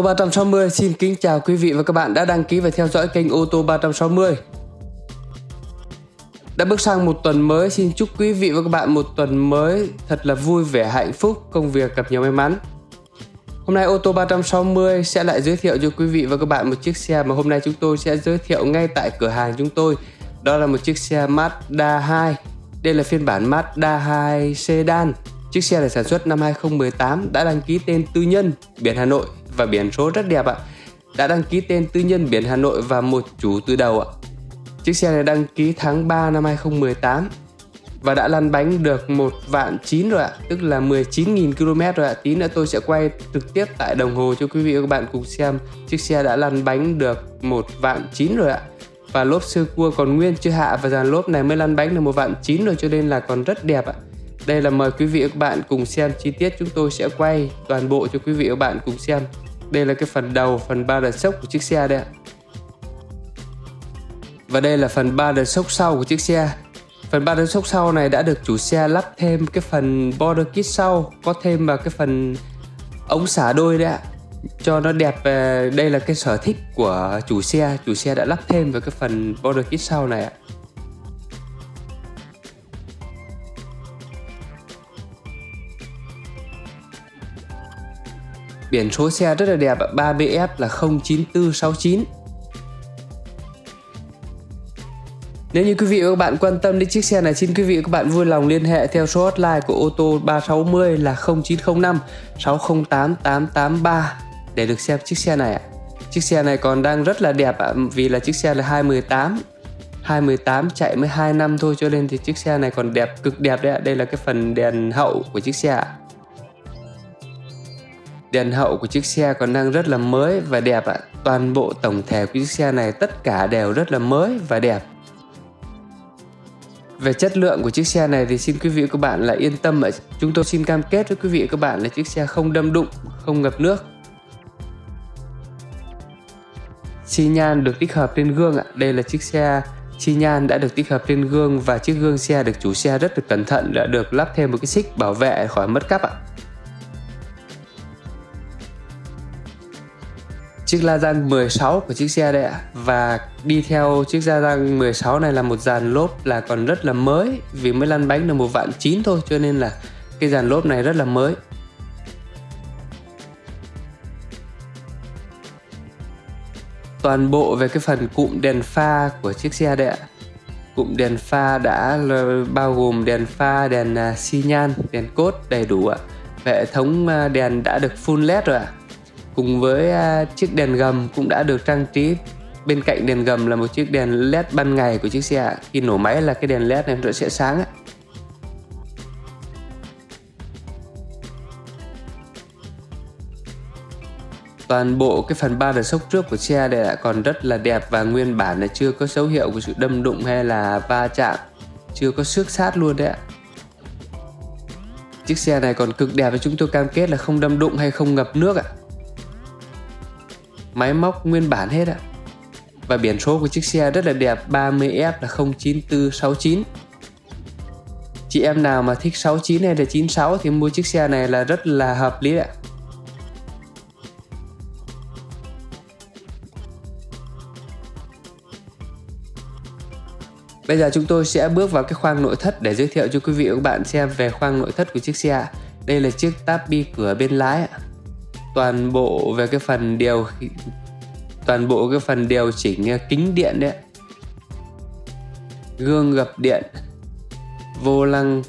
Ô tô 360 xin kính chào quý vị và các bạn đã đăng ký và theo dõi kênh Ô tô 360. Đã bước sang một tuần mới, xin chúc quý vị và các bạn một tuần mới thật là vui vẻ, hạnh phúc, công việc gặp nhiều may mắn. Hôm nay Ô tô 360 sẽ lại giới thiệu cho quý vị và các bạn một chiếc xe mà hôm nay chúng tôi sẽ giới thiệu ngay tại cửa hàng chúng tôi. Đó là một chiếc xe Mazda 2. Đây là phiên bản Mazda 2 Sedan. Chiếc xe này sản xuất năm 2018, đã đăng ký tên tư nhân biển Hà Nội và biển số rất đẹp ạ. Đã đăng ký tên tư nhân biển Hà Nội và một chủ từ đầu ạ. Chiếc xe này đăng ký tháng 3 năm 2018 và đã lăn bánh được 1.900.000 rồi ạ, tức là 19.000 km rồi ạ. Tí nữa tôi sẽ quay trực tiếp tại đồng hồ cho quý vị và các bạn cùng xem chiếc xe đã lăn bánh được 1.900.000 rồi ạ. Và lốp sơ cua còn nguyên chưa hạ và dàn lốp này mới lăn bánh được 1.900.000 rồi, cho nên là còn rất đẹp ạ. Đây là mời quý vị và các bạn cùng xem chi tiết, chúng tôi sẽ quay toàn bộ cho quý vị và các bạn cùng xem. Đây là cái phần đầu, phần ba đợt sốc của chiếc xe đây ạ. Và đây là phần ba đợt sốc sau của chiếc xe. Phần ba đợt sốc sau này đã được chủ xe lắp thêm cái phần border kit sau, có thêm vào cái phần ống xả đôi đấy ạ, cho nó đẹp. Đây là cái sở thích của chủ xe đã lắp thêm vào cái phần border kit sau này ạ. Biển số xe rất là đẹp ạ, 3BF là 09469. Nếu như quý vị và các bạn quan tâm đến chiếc xe này, xin quý vị và các bạn vui lòng liên hệ theo số hotline của Ô tô 360 là 0905 608 883 để được xem chiếc xe này ạ. Chiếc xe này còn đang rất là đẹp ạ, vì là chiếc xe là 2018 chạy mới 2 năm thôi, cho nên thì chiếc xe này còn đẹp, cực đẹp đấy ạ. Đây là cái phần đèn hậu của chiếc xe ạ. Đèn hậu của chiếc xe còn đang rất là mới và đẹp ạ. Toàn bộ tổng thể của chiếc xe này tất cả đều rất là mới và đẹp. Về chất lượng của chiếc xe này thì xin quý vị và các bạn là yên tâm ạ. Chúng tôi xin cam kết với quý vị và các bạn là chiếc xe không đâm đụng, không ngập nước. Xi nhan được tích hợp trên gương ạ. Đây là chiếc xe xi nhan đã được tích hợp trên gương và chiếc gương xe được chủ xe rất là cẩn thận, đã được lắp thêm một cái xích bảo vệ khỏi mất cắp ạ. Chiếc la răng 16 của chiếc xe đây ạ. Và đi theo chiếc la răng 16 này là một dàn lốp là còn rất là mới, vì mới lăn bánh được 1.900.000 thôi, cho nên là cái dàn lốp này rất là mới. Toàn bộ về cái phần cụm đèn pha của chiếc xe đây ạ. Cụm đèn pha đã bao gồm đèn pha, đèn xi nhan, đèn cốt đầy đủ ạ. Hệ thống đèn đã được full LED rồi ạ. Cùng với chiếc đèn gầm cũng đã được trang trí, bên cạnh đèn gầm là một chiếc đèn LED ban ngày của chiếc xe. Khi nổ máy là cái đèn LED này nó sẽ sáng. Toàn bộ cái phần ba đợt sốc trước của xe này đã còn rất là đẹp và nguyên bản, là chưa có dấu hiệu của sự đâm đụng hay là va chạm, chưa có xước sát luôn đấy ạ. Chiếc xe này còn cực đẹp và chúng tôi cam kết là không đâm đụng hay không ngập nước ạ. Máy móc nguyên bản hết ạ. Và biển số của chiếc xe rất là đẹp, 30F là 09469. Chị em nào mà thích 69 hay là 96 thì mua chiếc xe này là rất là hợp lý ạ. Bây giờ chúng tôi sẽ bước vào cái khoang nội thất để giới thiệu cho quý vị và các bạn xem về khoang nội thất của chiếc xe. Đây là chiếc táp bi cửa bên lái ạ. Toàn bộ về cái phần điều chỉnh kính điện đấy, gương gập điện, vô lăng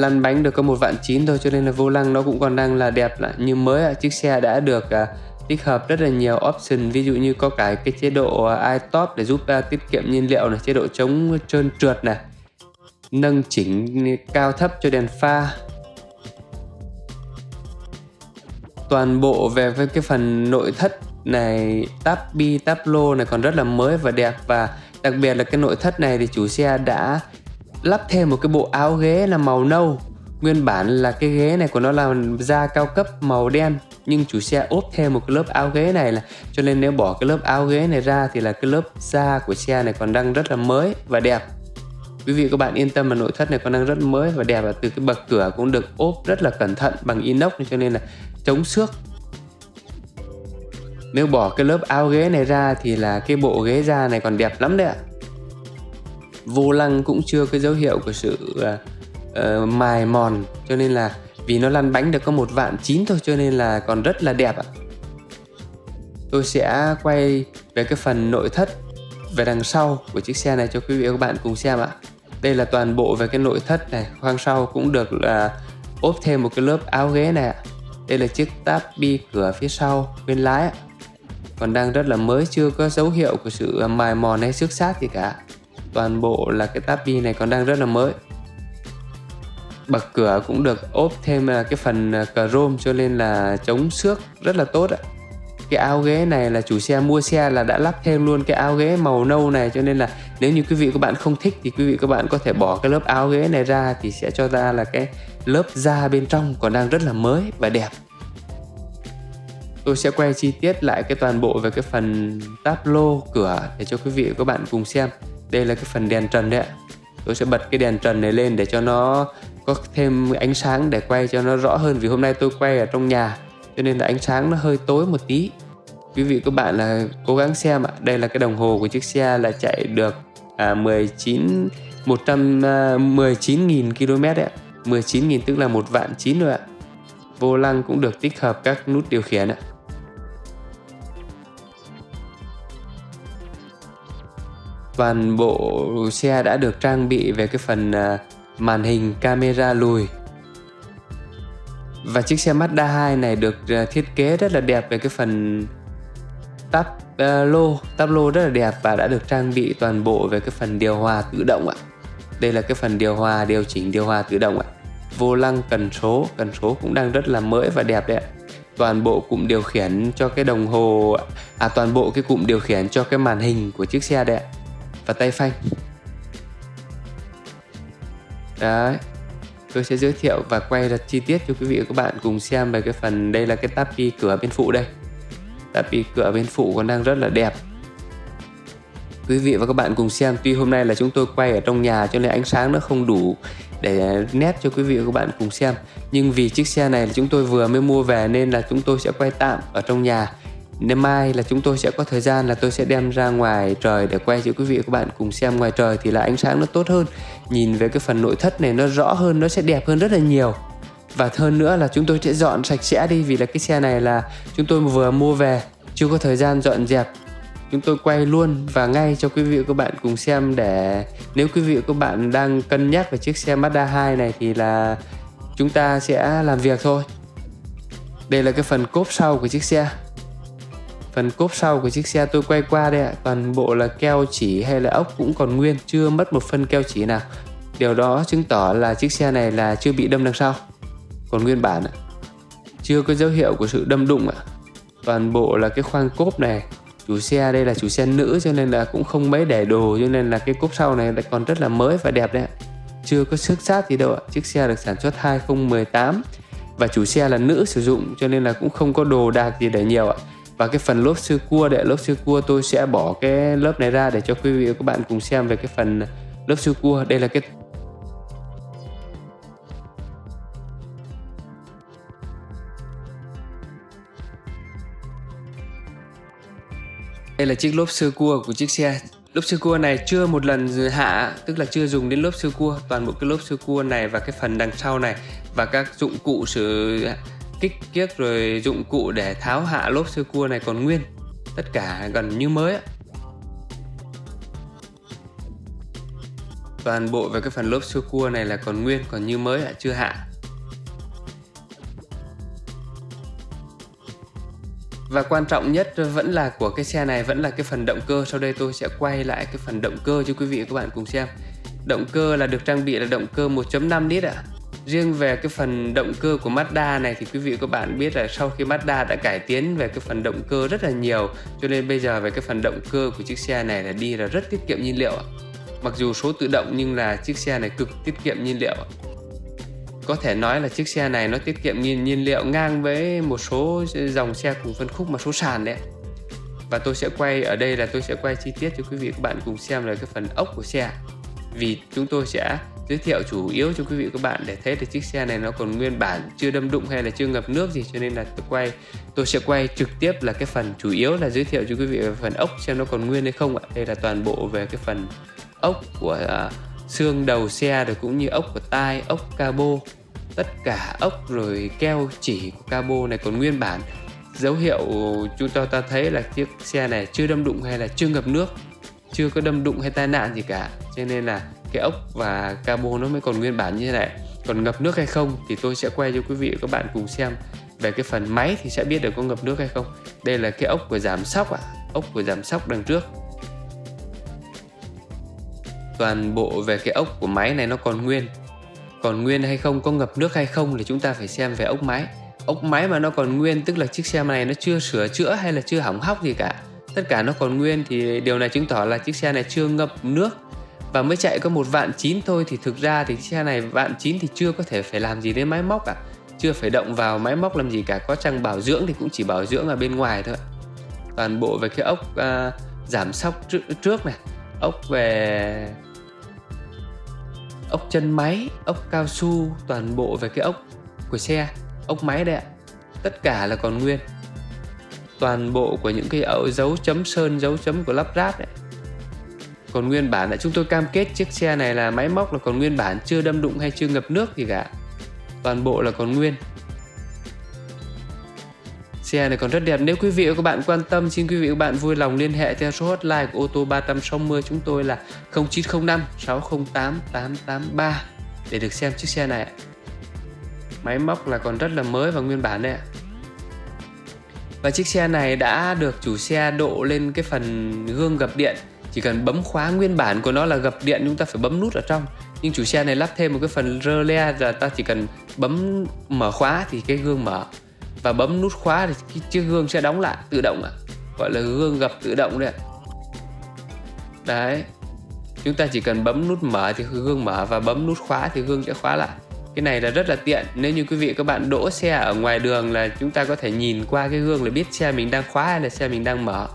lăn bánh được có 1.900.000 thôi, cho nên là vô lăng nó cũng còn đang là đẹp lại như mới. Chiếc xe đã được tích hợp rất là nhiều option, ví dụ như có cả cái chế độ i-top để giúp tiết kiệm nhiên liệu này, chế độ chống trơn trượt này, nâng chỉnh cao thấp cho đèn pha. Toàn bộ về cái phần nội thất này, táp bi, táp lô này còn rất là mới và đẹp. Và đặc biệt là cái nội thất này thì chủ xe đã lắp thêm một cái bộ áo ghế là màu nâu. Nguyên bản là cái ghế này của nó là da cao cấp màu đen, nhưng chủ xe ốp thêm một cái lớp áo ghế này, là cho nên nếu bỏ cái lớp áo ghế này ra thì là cái lớp da của xe này còn đang rất là mới và đẹp. Quý vị các bạn yên tâm là nội thất này còn đang rất mới và đẹp, và từ cái bậc cửa cũng được ốp rất là cẩn thận bằng inox, cho nên là chống xước. Nếu bỏ cái lớp áo ghế này ra thì là cái bộ ghế da này còn đẹp lắm đấy ạ. Vô lăng cũng chưa có dấu hiệu của sự mài mòn, cho nên là vì nó lăn bánh được có 1.900.000 thôi, cho nên là còn rất là đẹp ạ. Tôi sẽ quay về cái phần nội thất về đằng sau của chiếc xe này cho quý vị và các bạn cùng xem ạ. Đây là toàn bộ về cái nội thất này, khoang sau cũng được là ốp thêm một cái lớp áo ghế này ạ. Đây là chiếc táp bi cửa phía sau bên lái ạ. Còn đang rất là mới, chưa có dấu hiệu của sự mài mòn hay xước xát gì cả. Toàn bộ là cái táp bi này còn đang rất là mới. Bậc cửa cũng được ốp thêm cái phần chrome, cho nên là chống xước rất là tốt ạ. Cái áo ghế này là chủ xe mua xe là đã lắp thêm luôn cái áo ghế màu nâu này, cho nên là nếu như quý vị các bạn không thích thì quý vị các bạn có thể bỏ cái lớp áo ghế này ra thì sẽ cho ra là cái lớp da bên trong còn đang rất là mới và đẹp. Tôi sẽ quay chi tiết lại cái toàn bộ về cái phần táp lô cửa để cho quý vị và các bạn cùng xem. Đây là cái phần đèn trần đấy ạ. Tôi sẽ bật cái đèn trần này lên để cho nó có thêm ánh sáng để quay cho nó rõ hơn, vì hôm nay tôi quay ở trong nhà cho nên là ánh sáng nó hơi tối một tí. Quý vị các bạn là cố gắng xem ạ. Đây là cái đồng hồ của chiếc xe là chạy được 119.000 km đấy ạ. 19.000 tức là 1.900.000 rồi ạ. Vô lăng cũng được tích hợp các nút điều khiển ạ. Toàn bộ xe đã được trang bị về cái phần màn hình camera lùi. Và chiếc xe Mazda 2 này được thiết kế rất là đẹp về cái phần táp lô rất là đẹp, và đã được trang bị toàn bộ về cái phần điều hòa tự động ạ. Đây là cái phần điều hòa, điều chỉnh điều hòa tự động ạ. Vô lăng cần số cũng đang rất là mới và đẹp đấy ạ. Toàn bộ cụm điều khiển cho cái đồng hồ, toàn bộ cái cụm điều khiển cho cái màn hình của chiếc xe đấy ạ. Và tay phanh. Đấy. Tôi sẽ giới thiệu và quay ra chi tiết cho quý vị và các bạn cùng xem về cái phần, đây là cái táp bi cửa bên phụ đây. Táp bi cửa bên phụ còn đang rất là đẹp. Quý vị và các bạn cùng xem, tuy hôm nay là chúng tôi quay ở trong nhà cho nên ánh sáng nó không đủ để nét cho quý vị và các bạn cùng xem. Nhưng vì chiếc xe này là chúng tôi vừa mới mua về nên là chúng tôi sẽ quay tạm ở trong nhà. Nên mai là chúng tôi sẽ có thời gian là tôi sẽ đem ra ngoài trời để quay cho quý vị và các bạn cùng xem. Ngoài trời thì là ánh sáng nó tốt hơn, nhìn về cái phần nội thất này nó rõ hơn, nó sẽ đẹp hơn rất là nhiều. Và hơn nữa là chúng tôi sẽ dọn sạch sẽ đi, vì là cái xe này là chúng tôi vừa mua về, chưa có thời gian dọn dẹp. Chúng tôi quay luôn và ngay cho quý vị và các bạn cùng xem, để nếu quý vị và các bạn đang cân nhắc về chiếc xe Mazda 2 này thì là chúng ta sẽ làm việc thôi. Đây là cái phần cốp sau của chiếc xe. Phần cốp sau của chiếc xe tôi quay qua đây ạ. Toàn bộ là keo chỉ hay là ốc cũng còn nguyên, chưa mất một phân keo chỉ nào. Điều đó chứng tỏ là chiếc xe này là chưa bị đâm đằng sau, còn nguyên bản ạ. Chưa có dấu hiệu của sự đâm đụng ạ. Toàn bộ là cái khoang cốp này. Chủ xe đây là chủ xe nữ cho nên là cũng không mấy để đồ, cho nên là cái cốp sau này còn rất là mới và đẹp đấy ạ. Chưa có xước xát gì đâu ạ. Chiếc xe được sản xuất 2018 và chủ xe là nữ sử dụng, cho nên là cũng không có đồ đạc gì để nhiều ạ. Và cái phần lốp sơ cua, để lốp sơ cua tôi sẽ bỏ cái lớp này ra để cho quý vị và các bạn cùng xem về cái phần lốp sơ cua. Đây là cái đây là chiếc lốp sơ cua của chiếc xe. Lốp sơ cua này chưa một lần hạ, tức là chưa dùng đến lốp sơ cua. Toàn bộ cái lốp sơ cua này và cái phần đằng sau này và các dụng cụ sử kích kiếc rồi dụng cụ để tháo hạ lốp sơ cua này còn nguyên, tất cả gần như mới ạ. Toàn bộ về cái phần lốp sơ cua này là còn nguyên, còn như mới ạ, chưa hạ. Và quan trọng nhất vẫn là của cái xe này vẫn là cái phần động cơ. Sau đây tôi sẽ quay lại cái phần động cơ cho quý vị và các bạn cùng xem. Động cơ là được trang bị là động cơ 1.5 lít ạ. Riêng về cái phần động cơ của Mazda này thì quý vị và các bạn biết là sau khi Mazda đã cải tiến về cái phần động cơ rất là nhiều, cho nên bây giờ về cái phần động cơ của chiếc xe này là đi là rất tiết kiệm nhiên liệu. Mặc dù số tự động nhưng là chiếc xe này cực tiết kiệm nhiên liệu. Có thể nói là chiếc xe này nó tiết kiệm nhiên liệu ngang với một số dòng xe cùng phân khúc mà số sàn đấy. Và tôi sẽ quay ở đây là tôi sẽ quay chi tiết cho quý vị và các bạn cùng xem là cái phần ốc của xe. vì chúng tôi sẽ giới thiệu chủ yếu cho quý vị các bạn để thấy là chiếc xe này nó còn nguyên bản, chưa đâm đụng hay là chưa ngập nước gì, cho nên là tôi sẽ quay trực tiếp là cái phần chủ yếu là giới thiệu cho quý vị về phần ốc xem nó còn nguyên hay không ạ. Đây là toàn bộ về cái phần ốc của xương đầu xe rồi cũng như ốc của tai, ốc cabo, tất cả ốc rồi keo chỉ của cabo này còn nguyên bản. Dấu hiệu chúng ta thấy là chiếc xe này chưa đâm đụng hay là chưa ngập nước, chưa có đâm đụng hay tai nạn gì cả, cho nên là cái ốc và cabo nó mới còn nguyên bản như thế này. Còn ngập nước hay không thì tôi sẽ quay cho quý vị và các bạn cùng xem. Về cái phần máy thì sẽ biết được có ngập nước hay không. Đây là cái ốc của giảm sóc ạ, ốc của giảm sóc đằng trước. Toàn bộ về cái ốc của máy này nó còn nguyên hay không, có ngập nước hay không thì chúng ta phải xem về ốc máy. Ốc máy mà nó còn nguyên tức là chiếc xe này nó chưa sửa chữa hay là chưa hỏng hóc gì cả, tất cả nó còn nguyên thì điều này chứng tỏ là chiếc xe này chưa ngập nước và mới chạy có 1.900.000 thôi. Thì thực ra thì chiếc xe này 1.900.000 thì chưa có thể phải làm gì đến máy móc cả, chưa phải động vào máy móc làm gì cả, có chăng bảo dưỡng thì cũng chỉ bảo dưỡng ở bên ngoài thôi. Toàn bộ về cái ốc giảm sóc trước này, ốc về ốc chân máy, ốc cao su, toàn bộ về cái ốc của xe, ốc máy đây ạ, tất cả là còn nguyên. Toàn bộ của những cái dấu chấm sơn, dấu chấm của lắp ráp đấy còn nguyên bản ạ. Chúng tôi cam kết chiếc xe này là máy móc là còn nguyên bản, chưa đâm đụng hay chưa ngập nước gì cả, toàn bộ là còn nguyên. Xe này còn rất đẹp. Nếu quý vị và các bạn quan tâm, xin quý vị và các bạn vui lòng liên hệ theo số hotline của ô tô 360 chúng tôi là 0905 608 883 để được xem chiếc xe này. Máy móc là còn rất là mới và nguyên bản đấy ạ. Và chiếc xe này đã được chủ xe độ lên cái phần gương gập điện. Chỉ cần bấm khóa nguyên bản của nó là gập điện, chúng ta phải bấm nút ở trong. Nhưng chủ xe này lắp thêm một cái phần rơ le là ta chỉ cần bấm mở khóa thì cái gương mở, và bấm nút khóa thì cái chiếc gương sẽ đóng lại tự động ạ. Gọi là gương gập tự động đấy ạ. Đấy, chúng ta chỉ cần bấm nút mở thì gương mở, và bấm nút khóa thì gương sẽ khóa lại. Cái này là rất là tiện. Nếu như quý vị các bạn đỗ xe ở ngoài đường là chúng ta có thể nhìn qua cái gương là biết xe mình đang khóa hay là xe mình đang mở.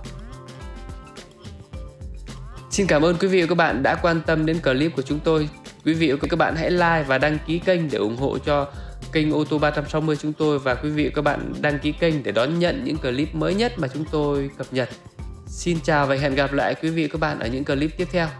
Xin cảm ơn quý vị và các bạn đã quan tâm đến clip của chúng tôi. Quý vị và các bạn hãy like và đăng ký kênh để ủng hộ cho kênh ô tô 360 chúng tôi, và quý vị và các bạn đăng ký kênh để đón nhận những clip mới nhất mà chúng tôi cập nhật. Xin chào và hẹn gặp lại quý vị và các bạn ở những clip tiếp theo.